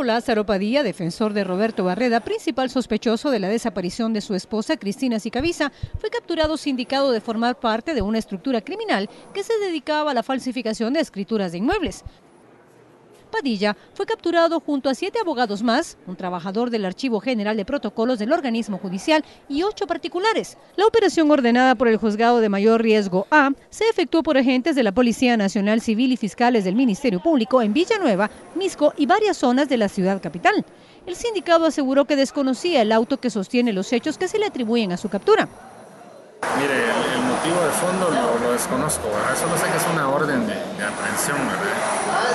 dijo Lázaro Padilla, defensor de Roberto Barreda, principal sospechoso de la desaparición de su esposa Cristina Sicaviza, fue capturado sindicado de formar parte de una estructura criminal que se dedicaba a la falsificación de escrituras de inmuebles. Padilla fue capturado junto a 7 abogados más, un trabajador del Archivo General de Protocolos del organismo judicial y 8 particulares. La operación ordenada por el Juzgado de Mayor Riesgo A se efectuó por agentes de la Policía Nacional Civil y fiscales del Ministerio Público en Villanueva, Misco y varias zonas de la ciudad capital. El sindicado aseguró que desconocía el auto que sostiene los hechos que se le atribuyen a su captura. Mire, el motivo de fondo lo desconozco, ¿verdad? Solo sé que es una orden de aprehensión, ¿verdad?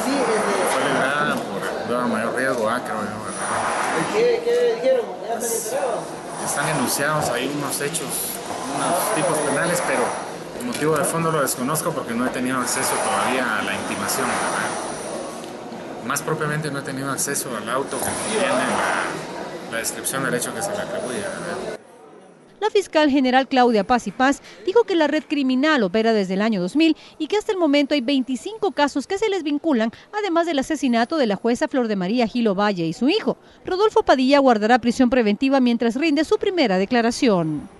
Fue librada por mayor riesgo, creo yo, ¿verdad? ¿Qué dijeron? Están enunciados ahí unos hechos, unos tipos penales, pero el motivo de fondo lo desconozco porque no he tenido acceso todavía a la intimación, ¿verdad? Más propiamente no he tenido acceso al auto que contiene la descripción del hecho que se le atribuye, ¿verdad? La fiscal general Claudia Paz y Paz dijo que la red criminal opera desde el año 2000 y que hasta el momento hay 25 casos que se les vinculan, además del asesinato de la jueza Flor de María Gilovalle y su hijo. Rodolfo Padilla guardará prisión preventiva mientras rinde su primera declaración.